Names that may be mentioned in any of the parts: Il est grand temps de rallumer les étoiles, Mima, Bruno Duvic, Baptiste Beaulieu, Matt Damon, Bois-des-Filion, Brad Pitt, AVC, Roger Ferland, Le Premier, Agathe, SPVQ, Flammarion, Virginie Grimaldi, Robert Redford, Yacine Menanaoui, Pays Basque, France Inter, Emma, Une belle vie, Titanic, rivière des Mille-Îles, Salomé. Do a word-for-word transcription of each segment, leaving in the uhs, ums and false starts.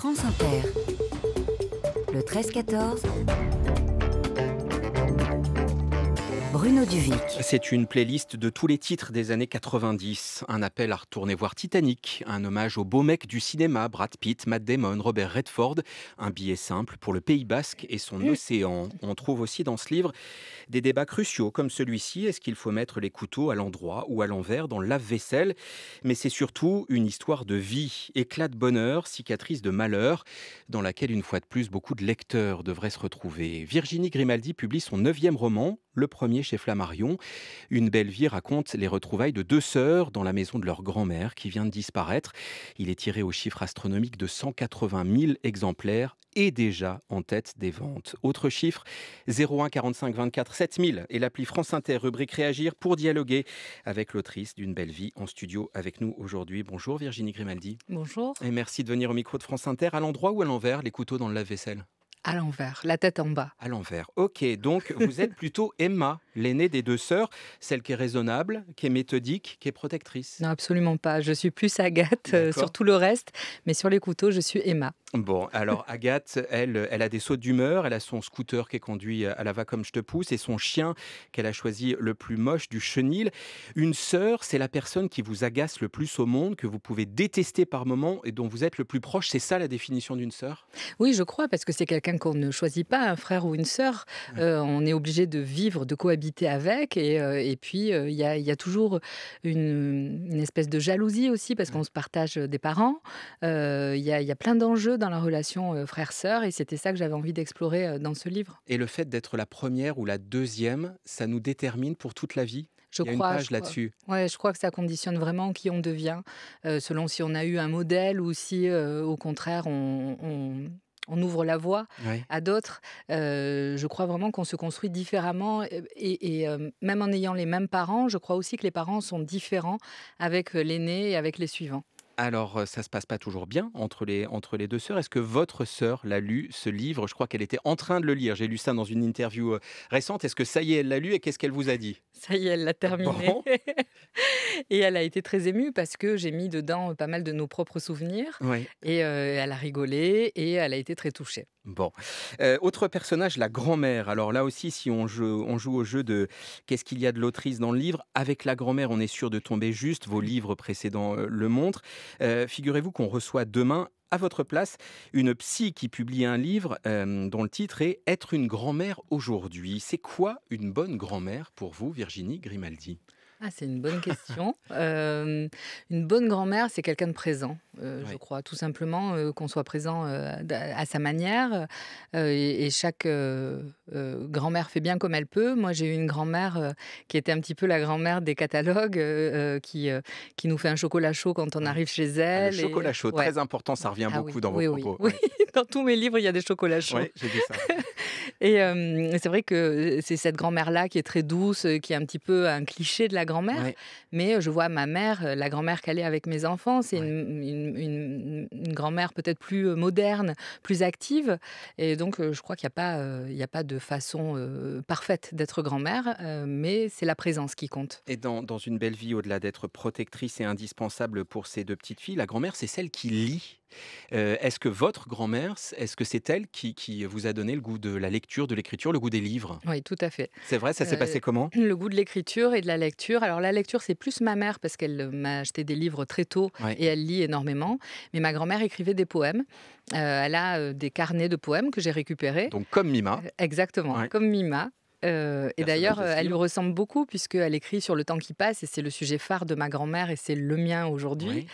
France Inter, le treize quatorze, Bruno Duvic. C'est une playlist de tous les titres des années quatre-vingt-dix. Un appel à retourner voir Titanic, un hommage aux beaux mecs du cinéma, Brad Pitt, Matt Damon, Robert Redford, un billet simple pour le Pays Basque et son océan. On trouve aussi dans ce livre des débats cruciaux comme celui-ci. Est-ce qu'il faut mettre les couteaux à l'endroit ou à l'envers dans le lave-vaisselle? Mais c'est surtout une histoire de vie, éclat de bonheur, cicatrice de malheur, dans laquelle une fois de plus beaucoup de lecteurs devraient se retrouver. Virginie Grimaldi publie son neuvième roman, Le Premier chez Flammarion. Une belle vie raconte les retrouvailles de deux sœurs dans la maison de leur grand-mère qui vient de disparaître. Il est tiré au chiffre astronomique de cent quatre-vingt mille exemplaires et déjà en tête des ventes. Autre chiffre, zéro un quarante-cinq vingt-quatre sept mille et l'appli France Inter, rubrique Réagir pour dialoguer avec l'autrice d'Une belle vie en studio avec nous aujourd'hui. Bonjour Virginie Grimaldi. Bonjour. Et merci de venir au micro de France Inter. À l'endroit ou à l'envers, les couteaux dans le lave-vaisselle? À l'envers, la tête en bas. À l'envers, ok. Donc, vous êtes plutôt Emma, l'aînée des deux sœurs, celle qui est raisonnable, qui est méthodique, qui est protectrice. Non, absolument pas. Je suis plus Agathe euh, sur tout le reste, mais sur les couteaux, je suis Emma. Bon, alors Agathe, elle, elle a des sauts d'humeur, elle a son scooter qui est conduit à la va comme je te pousse et son chien qu'elle a choisi le plus moche, du chenil. Une sœur, c'est la personne qui vous agace le plus au monde, que vous pouvez détester par moment et dont vous êtes le plus proche. C'est ça la définition d'une sœur? Oui, je crois, parce que c'est quelqu'un qu'on ne choisit pas, un frère ou une sœur. Euh, on est obligé de vivre, de cohabiter avec et, euh, et puis il euh, y, y a toujours une, une espèce de jalousie aussi parce qu'on se partage des parents. Il euh, y, y a plein d'enjeux dans la relation euh, frère-sœur et c'était ça que j'avais envie d'explorer euh, dans ce livre. Et le fait d'être la première ou la deuxième, ça nous détermine pour toute la vie? Je Il y a crois, une page là-dessus. Ouais, je crois que ça conditionne vraiment qui on devient, euh, selon si on a eu un modèle ou si euh, au contraire on... on... on ouvre la voie oui. à d'autres. Euh, je crois vraiment qu'on se construit différemment. Et, et euh, même en ayant les mêmes parents, je crois aussi que les parents sont différents avec l'aîné et avec les suivants. Alors, ça ne se passe pas toujours bien entre les, entre les deux sœurs. Est-ce que votre sœur l'a lu, ce livre? Je crois qu'elle était en train de le lire. J'ai lu ça dans une interview récente. Est-ce que ça y est, elle l'a lu et qu'est-ce qu'elle vous a dit? Ça y est, elle l'a terminé. Bon. Et elle a été très émue parce que j'ai mis dedans pas mal de nos propres souvenirs. Oui. Et euh, elle a rigolé et elle a été très touchée. Bon. Euh, autre personnage, la grand-mère. Alors là aussi, si on joue, on joue au jeu de qu'est-ce qu'il y a de l'autrice dans le livre, avec la grand-mère, on est sûr de tomber juste. Vos livres précédents le montrent. Euh, figurez-vous qu'on reçoit demain, à votre place, une psy qui publie un livre euh, dont le titre est « Être une grand-mère aujourd'hui ». C'est quoi une bonne grand-mère pour vous, Virginie Grimaldi ? Ah, c'est une bonne question. Euh, une bonne grand-mère, c'est quelqu'un de présent, euh, oui. je crois. Tout simplement, euh, qu'on soit présent euh, à sa manière. Euh, et, et chaque euh, euh, grand-mère fait bien comme elle peut. Moi, j'ai eu une grand-mère euh, qui était un petit peu la grand-mère des catalogues, euh, qui, euh, qui nous fait un chocolat chaud quand on arrive chez elle. Ah, le et... chocolat chaud, ouais. très important, ça revient ah, beaucoup oui. dans vos oui, propos. Oui, ouais. oui. Dans tous mes livres, il y a des chocolats chauds. Oui, j'ai vu ça. Et euh, c'est vrai que c'est cette grand-mère-là qui est très douce, qui est un petit peu un cliché de la grand-mère. Ouais. Mais je vois ma mère, la grand-mère qu'elle est avec mes enfants, c'est ouais. une, une, une, une grand-mère peut-être plus moderne, plus active. Et donc, je crois qu'il n'y a pas, euh, il y a pas de façon euh, parfaite d'être grand-mère, euh, mais c'est la présence qui compte. Et dans, dans une belle vie, au-delà d'être protectrice et indispensable pour ces deux petites filles, la grand-mère, c'est celle qui lit. Euh, est-ce que votre grand-mère, est-ce que c'est elle qui, qui vous a donné le goût de la lecture, de l'écriture, le goût des livres? Oui, tout à fait. C'est vrai, ça s'est euh, passé comment? Le goût de l'écriture et de la lecture. Alors la lecture, c'est plus ma mère parce qu'elle m'a acheté des livres très tôt ouais. et elle lit énormément. Mais ma grand-mère écrivait des poèmes. Euh, elle a euh, des carnets de poèmes que j'ai récupérés. Donc comme Mima. Euh, exactement, ouais. comme Mima. Euh, et d'ailleurs, elle lui ressemble beaucoup puisqu'elle écrit sur le temps qui passe et c'est le sujet phare de ma grand-mère et c'est le mien aujourd'hui. Oui.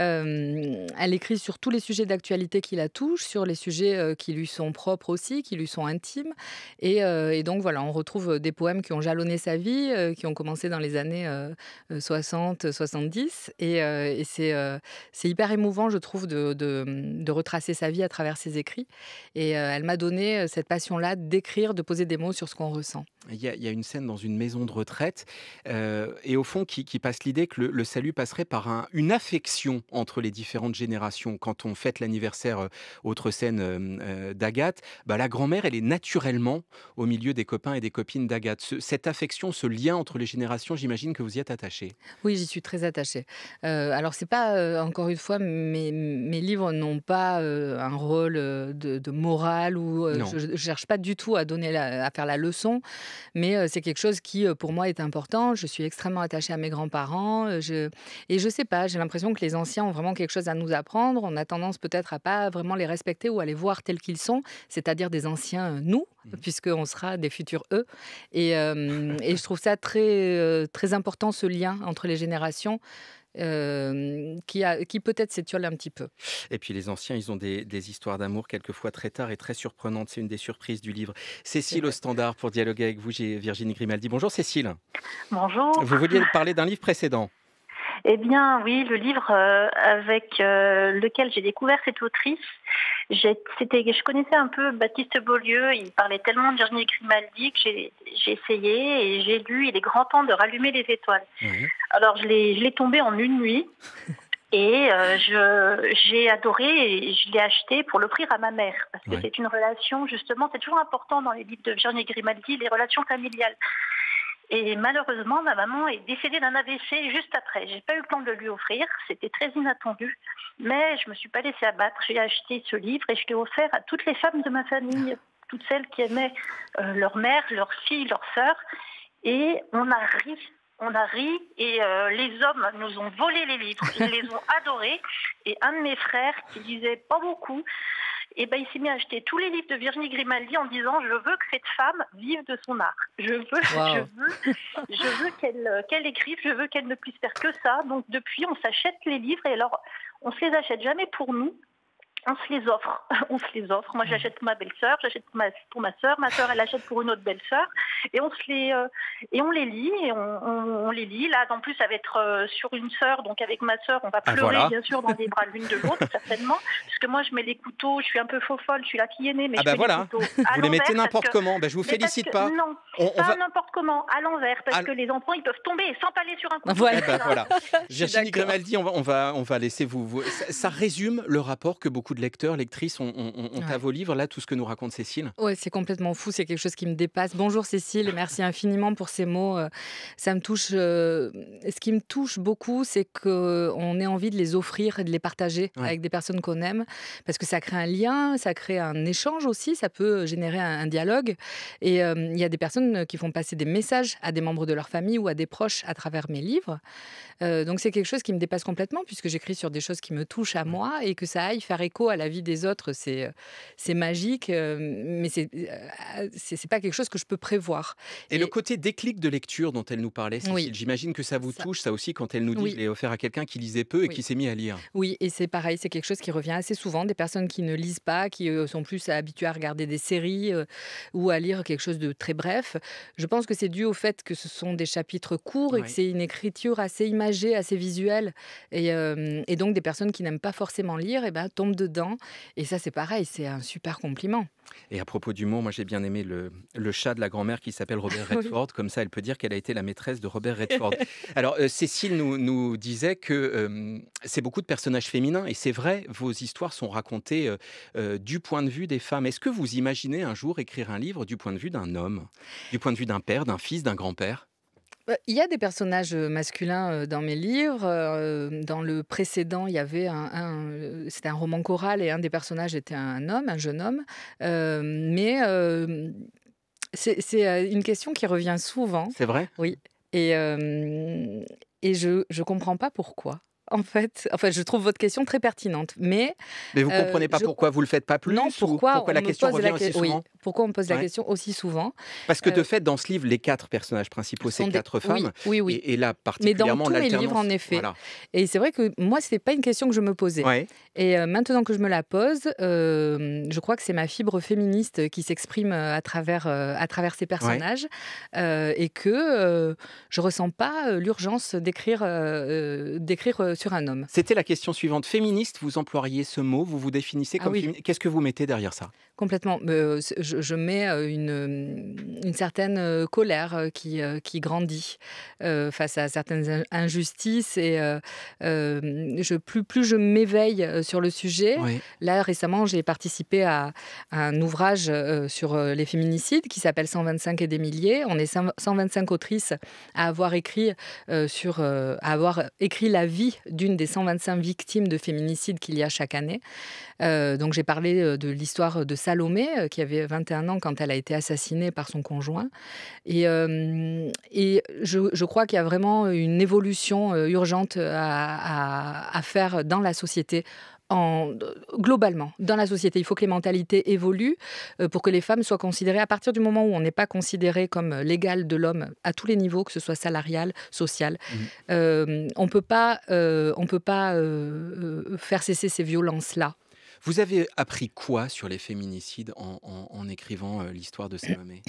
Euh, elle écrit sur tous les sujets d'actualité qui la touchent, sur les sujets euh, qui lui sont propres aussi, qui lui sont intimes. Et, euh, et donc voilà, on retrouve des poèmes qui ont jalonné sa vie, euh, qui ont commencé dans les années euh, soixante, soixante-dix. Et, euh, et c'est euh, hyper émouvant, je trouve, de, de, de retracer sa vie à travers ses écrits. Et euh, elle m'a donné cette passion-là d'écrire, de poser des mots sur ce qu'on ressent. Il y, a, il y a une scène dans une maison de retraite euh, et au fond qui, qui passe l'idée que le, le salut passerait par un, une affection entre les différentes générations. Quand on fête l'anniversaire, euh, autre scène euh, d'Agathe, bah, la grand-mère elle est naturellement au milieu des copains et des copines d'Agathe. Ce, cette affection, ce lien entre les générations, j'imagine que vous y êtes attachée. Oui, j'y suis très attachée. Euh, alors c'est pas, euh, encore une fois, mes, mes livres n'ont pas euh, un rôle de, de morale ou euh, je ne cherche pas du tout à, donner la, à faire la leçon. Mais c'est quelque chose qui, pour moi, est important. Je suis extrêmement attachée à mes grands-parents. Je... Et je sais pas, j'ai l'impression que les anciens ont vraiment quelque chose à nous apprendre. On a tendance peut-être à pas vraiment les respecter ou à les voir tels qu'ils sont, c'est-à-dire des anciens nous, mmh. puisqu'on sera des futurs eux. Et, euh, et je trouve ça très, très important, ce lien entre les générations. Euh, qui, qui peut-être s'étiole un petit peu. Et puis les anciens, ils ont des, des histoires d'amour quelquefois très tard et très surprenantes. C'est une des surprises du livre. Cécile au standard pour dialoguer avec vous, j'ai Virginie Grimaldi. Bonjour Cécile. Bonjour. Vous vouliez parler d'un livre précédent. Eh bien oui, le livre euh, avec euh, lequel j'ai découvert cette autrice, je connaissais un peu Baptiste Beaulieu, il parlait tellement de Virginie Grimaldi que j'ai essayé et j'ai lu « Il est grand temps de rallumer les étoiles mmh. ». Alors je l'ai tombé en une nuit et euh, j'ai adoré et je l'ai acheté pour l'offrir à ma mère. Parce que ouais. c'est une relation, justement, c'est toujours important dans les livres de Virginie Grimaldi, les relations familiales. Et malheureusement, ma maman est décédée d'un A V C juste après. J'ai pas eu le temps de lui offrir, c'était très inattendu. Mais je me suis pas laissée abattre. J'ai acheté ce livre et je l'ai offert à toutes les femmes de ma famille, toutes celles qui aimaient euh, leur mère, leur fille, leur sœur. Et on a ri, on a ri. Et euh, les hommes nous ont volé les livres, ils les ont adorés. Et un de mes frères qui disait pas beaucoup, et eh ben, il s'est mis à acheter tous les livres de Virginie Grimaldi en disant « Je veux que cette femme vive de son art. Je veux, wow. je veux, je veux qu'elle qu'elle écrive, je veux qu'elle ne puisse faire que ça. » Donc depuis, on s'achète les livres et alors, on ne se les achète jamais pour nous. On se les offre, on se les offre. Moi, j'achète pour ma belle-sœur, j'achète pour ma, pour ma sœur, ma sœur, elle achète pour une autre belle-sœur, et on se les, euh, et on les lit, et on, on, on les lit. Là, en plus, ça va être euh, sur une sœur, donc avec ma sœur, on va pleurer, ah, voilà. bien sûr, dans les bras l'une de l'autre, certainement, parce que moi, je mets les couteaux, je suis un peu faux-folle, je suis la fille aînée, mais ah bah je mets voilà. les couteaux à vous les mettez n'importe comment. Ben, je vous félicite que, pas. Non, on, on pas va... n'importe comment, à l'envers, parce à... que les enfants, ils peuvent tomber et s'empaler sur un couteau. Voilà. Ben, voilà. Virginie Grimaldi, on va, on va, on va laisser vous. vous... Ça, ça résume le rapport que beaucoup de lecteurs, lectrices ont, ont, ont ouais. à vos livres, là, tout ce que nous raconte Cécile. Oui, c'est complètement fou, c'est quelque chose qui me dépasse. Bonjour Cécile, merci infiniment pour ces mots. Ça me touche. Euh, ce qui me touche beaucoup, c'est qu'on ait envie de les offrir et de les partager ouais. avec des personnes qu'on aime, parce que ça crée un lien, ça crée un échange aussi, ça peut générer un, un dialogue. Et il euh, y a des personnes qui font passer des messages à des membres de leur famille ou à des proches à travers mes livres. Euh, donc c'est quelque chose qui me dépasse complètement, puisque j'écris sur des choses qui me touchent à moi et que ça aille faire écho à la vie des autres, c'est c'est magique, mais c'est c'est pas quelque chose que je peux prévoir. Et, et le côté déclic de lecture dont elle nous parlait, oui. j'imagine que ça vous ça. touche, ça aussi, quand elle nous dit oui. qu'elle est offerte à quelqu'un qui lisait peu et oui. qui s'est mis à lire. Oui, et c'est pareil, c'est quelque chose qui revient assez souvent, des personnes qui ne lisent pas, qui sont plus habituées à regarder des séries euh, ou à lire quelque chose de très bref. Je pense que c'est dû au fait que ce sont des chapitres courts oui. et que c'est une écriture assez imagée, assez visuelle, et, euh, et donc des personnes qui n'aiment pas forcément lire, et ben tombent de dedans. Et ça, c'est pareil, c'est un super compliment. Et à propos d'humour, moi j'ai bien aimé le, le chat de la grand-mère qui s'appelle Robert Redford. Oui. Comme ça, elle peut dire qu'elle a été la maîtresse de Robert Redford. Alors, euh, Cécile nous, nous disait que euh, c'est beaucoup de personnages féminins. Et c'est vrai, vos histoires sont racontées euh, euh, du point de vue des femmes. Est-ce que vous imaginez un jour écrire un livre du point de vue d'un homme, du point de vue d'un père, d'un fils, d'un grand-père ? Il y a des personnages masculins dans mes livres. Dans le précédent, il y avait un, un c'était un roman choral et un des personnages était un homme, un jeune homme. Euh, mais euh, c'est une question qui revient souvent. C'est vrai ? Oui. Et, euh, et je ne comprends pas pourquoi. En fait, enfin, je trouve votre question très pertinente, mais mais vous euh, comprenez pas je... pourquoi vous le faites pas plus. Non, pourquoi, pourquoi on la question revient la... aussi souvent. Oui. Pourquoi on me pose ouais. la question aussi souvent? Parce que de euh... fait, dans ce livre, les quatre personnages principaux, c'est des... quatre femmes. Oui, oui, oui. Et, et là, particulièrement, mais dans tous mes livres, en effet. Voilà. Et c'est vrai que moi, c'était pas une question que je me posais. Ouais. Et euh, maintenant que je me la pose, euh, je crois que c'est ma fibre féministe qui s'exprime à travers euh, à travers ces personnages ouais. euh, et que euh, je ressens pas l'urgence d'écrire euh, d'écrire euh, sur un homme. C'était la question suivante. Féministe, vous emploiez ce mot, vous vous définissez comme ah oui. féministe. Qu'est-ce que vous mettez derrière ça? Complètement. Euh, je, je, je mets une, une certaine colère qui, qui grandit euh, face à certaines injustices. Et euh, je, plus, plus je m'éveille sur le sujet. Oui. Là, récemment, j'ai participé à, à un ouvrage sur les féminicides qui s'appelle cent vingt-cinq et des milliers. On est cent vingt-cinq autrices à avoir écrit, euh, sur, euh, à avoir écrit la vie d'une des cent vingt-cinq victimes de féminicide qu'il y a chaque année. Euh, donc j'ai parlé de l'histoire de Salomé, euh, qui avait vingt et un ans quand elle a été assassinée par son conjoint. Et, euh, et je, je crois qu'il y a vraiment une évolution euh, urgente à, à, à faire dans la société. En, globalement, dans la société, il faut que les mentalités évoluent pour que les femmes soient considérées, à partir du moment où on n'est pas considéré comme l'égal de l'homme à tous les niveaux, que ce soit salarial, social, mmh. euh, on ne peut pas, euh, on peut pas euh, faire cesser ces violences-là. Vous avez appris quoi sur les féminicides en, en, en écrivant euh, l'histoire de Salomé?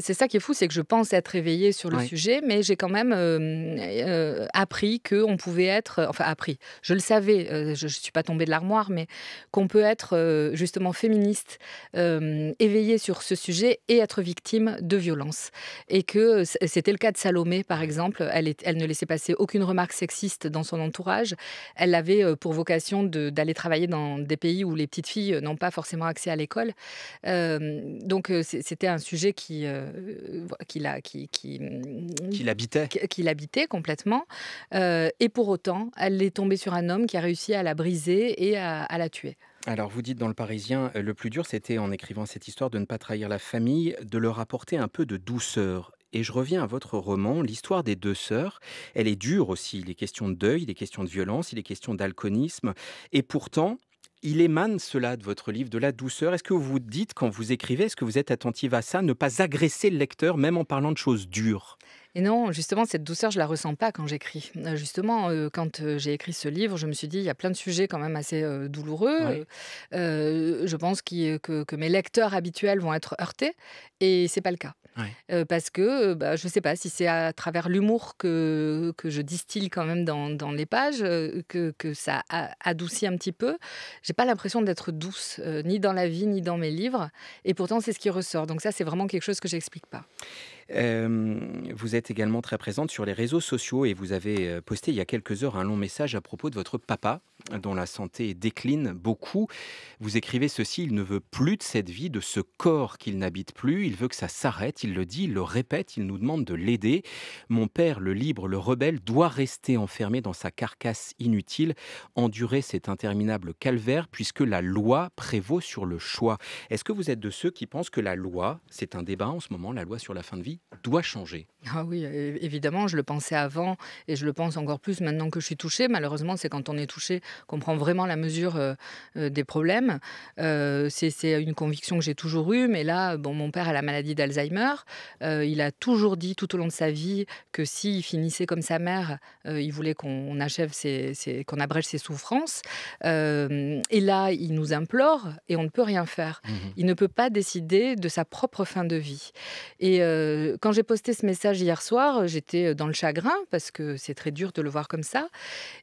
C'est ça qui est fou, c'est que je pense être réveillée sur le ouais. sujet, mais j'ai quand même euh, euh, appris qu'on pouvait être... Enfin, appris. Je le savais, euh, je ne suis pas tombée de l'armoire, mais qu'on peut être euh, justement féministe, euh, éveillée sur ce sujet et être victime de violences. Et que c'était le cas de Salomé, par exemple. Elle, est, elle ne laissait passer aucune remarque sexiste dans son entourage. Elle avait euh, pour vocation d'aller travailler dans des pays où où les petites filles n'ont pas forcément accès à l'école. Euh, donc, c'était un sujet qui, euh, qui l'habitait. Qui, qui, qui l'habitait complètement. Euh, et pour autant, elle est tombée sur un homme qui a réussi à la briser et à, à la tuer. Alors, vous dites dans Le Parisien, le plus dur, c'était en écrivant cette histoire de ne pas trahir la famille, de leur apporter un peu de douceur. Et je reviens à votre roman, l'histoire des deux sœurs. Elle est dure aussi. Il est question de deuil, il est question de violence, il est question d'alcoolisme. Et pourtant, il émane cela de votre livre, de la douceur. Est-ce que vous vous dites, quand vous écrivez, est-ce que vous êtes attentive à ça, ne pas agresser le lecteur, même en parlant de choses dures ? Et non, justement, cette douceur, je la ressens pas quand j'écris. Justement, euh, quand j'ai écrit ce livre, je me suis dit, il y a plein de sujets quand même assez euh, douloureux. Ouais. Euh, je pense qu que, que mes lecteurs habituels vont être heurtés, et c'est pas le cas. Ouais. Euh, parce que, bah, je sais pas, si c'est à travers l'humour que, que je distille quand même dans, dans les pages, que, que ça adoucit un petit peu, j'ai pas l'impression d'être douce, euh, ni dans la vie, ni dans mes livres. Et pourtant, c'est ce qui ressort. Donc ça, c'est vraiment quelque chose que j'explique pas. Euh, vous êtes également très présente sur les réseaux sociaux et vous avez posté il y a quelques heures un long message à propos de votre papa, dont la santé décline beaucoup. Vous écrivez ceci: il ne veut plus de cette vie, de ce corps qu'il n'habite plus, il veut que ça s'arrête, il le dit, il le répète, il nous demande de l'aider. Mon père, le libre, le rebelle, doit rester enfermé dans sa carcasse inutile, endurer cet interminable calvaire, puisque la loi prévaut sur le choix. Est-ce que vous êtes de ceux qui pensent que la loi, c'est un débat en ce moment, la loi sur la fin de vie, doit changer? Ah oui, évidemment, je le pensais avant et je le pense encore plus maintenant que je suis touchée. Malheureusement, c'est quand on est touché qu'on prend vraiment la mesure euh, des problèmes. Euh, c'est une conviction que j'ai toujours eue, mais là, bon, mon père a la maladie d'Alzheimer. Euh, il a toujours dit tout au long de sa vie que s'il finissait comme sa mère, euh, il voulait qu'on achève, ses, ses, qu'on abrège ses souffrances. Euh, et là, il nous implore et on ne peut rien faire. Mmh. Il ne peut pas décider de sa propre fin de vie. Et euh, quand j'ai posté ce message hier soir, j'étais dans le chagrin, parce que c'est très dur de le voir comme ça.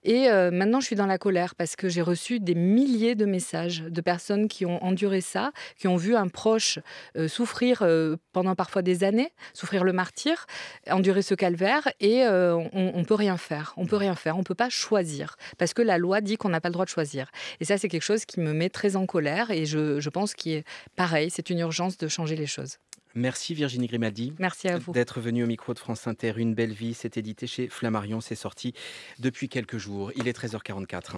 Et euh, maintenant, je suis dans la colère, parce que j'ai reçu des milliers de messages de personnes qui ont enduré ça, qui ont vu un proche euh, souffrir euh, pendant parfois des années, souffrir le martyre, endurer ce calvaire, et euh, on ne peut rien faire. On ne peut rien faire, on ne peut pas choisir, parce que la loi dit qu'on n'a pas le droit de choisir. Et ça, c'est quelque chose qui me met très en colère, et je, je pense qu'il est pareil, c'est une urgence de changer les choses. Merci Virginie Grimaldi. Merci à vous d'être venue au micro de France Inter. Une belle vie, c'est édité chez Flammarion, c'est sorti depuis quelques jours. Il est treize heures quarante-quatre.